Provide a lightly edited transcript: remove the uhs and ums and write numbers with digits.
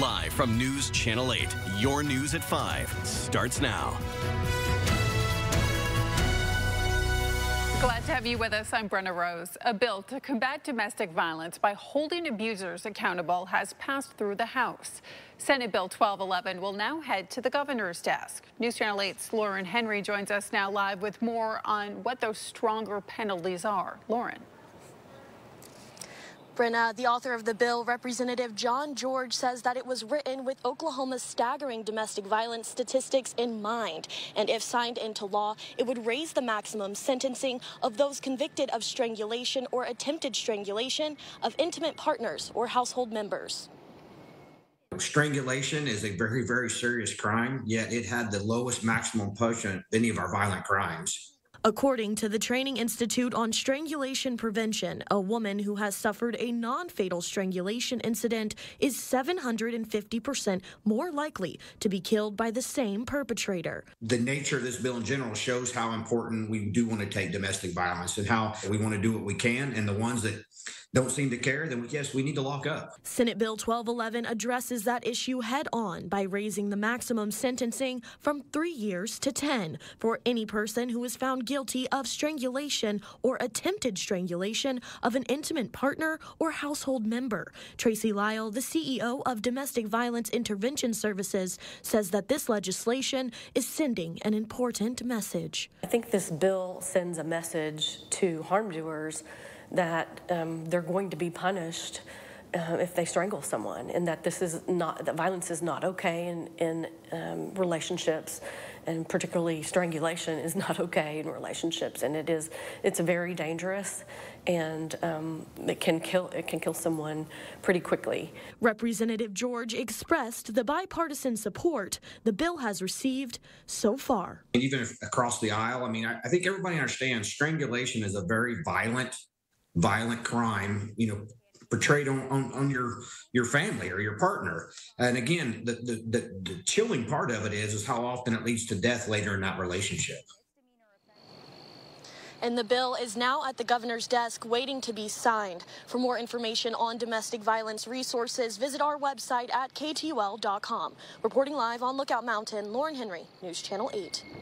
Live from News Channel 8, your news at 5 starts now. Glad to have you with us. I'm Brenna Rose. A bill to combat domestic violence by holding abusers accountable has passed through the House. Senate Bill 1211 will now head to the governor's desk. News Channel 8's Lauren Henry joins us now live with more on what those stronger penalties are. Lauren. Brenna, the author of the bill, Representative John George, says that it was written with Oklahoma's staggering domestic violence statistics in mind. And if signed into law, it would raise the maximum sentencing of those convicted of strangulation or attempted strangulation of intimate partners or household members. Strangulation is a very, very serious crime, yet it had the lowest maximum punishment of any of our violent crimes. According to the Training Institute on Strangulation Prevention, a woman who has suffered a non-fatal strangulation incident is 750% more likely to be killed by the same perpetrator. The nature of this bill in general shows how important we do want to take domestic violence and how we want to do what we can, and the ones that don't seem to care, then yes, we need to lock up. Senate Bill 1211 addresses that issue head on by raising the maximum sentencing from 3 years to 10 for any person who is found guilty of strangulation or attempted strangulation of an intimate partner or household member. Tracy Lyle, the CEO of Domestic Violence Intervention Services, says that this legislation is sending an important message. I think this bill sends a message to harm doers that they're going to be punished if they strangle someone, and that this is not, that violence is not okay in relationships, and particularly strangulation is not okay in relationships, and it's very dangerous, and it can kill someone pretty quickly. Representative George expressed the bipartisan support the bill has received so far. Even if across the aisle, I mean, I think everybody understands strangulation is a very violent crime, you know, portrayed on your family or your partner. And again, the chilling part of it is how often it leads to death later in that relationship. And the bill is now at the governor's desk waiting to be signed. For more information on domestic violence resources, visit our website at ktul.com. Reporting live on Lookout Mountain, Lauren Henry, News Channel 8.